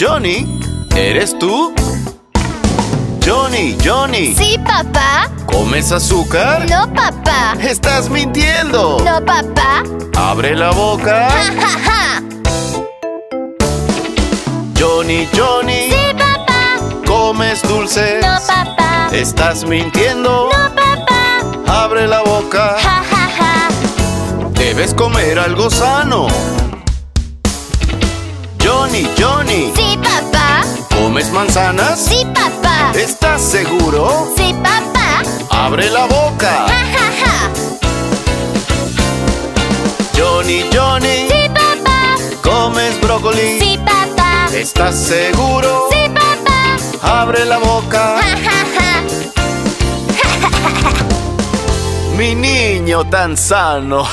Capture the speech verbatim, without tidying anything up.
Johnny, ¿eres tú? Johnny, Johnny. Sí, papá. ¿Comes azúcar? No, papá. ¡Estás mintiendo! No, papá. Abre la boca. Ja, ja, ja. Johnny, Johnny. Sí, papá. ¿Comes dulces? No, papá. ¿Estás mintiendo? No, papá. Abre la boca. Ja, ja, ja. Debes comer algo sano. Johnny, Johnny. Sí, papá. ¿Comes manzanas? Sí, papá. ¿Estás seguro? Sí, papá. Abre la boca. Ja, ja, ja. Johnny, Johnny. Sí, papá. ¿Comes brócoli? Sí, papá. ¿Estás seguro? Sí, papá. Abre la boca. Ja, ja, ja. Ja, ja, ja, ja. Mi niño tan sano.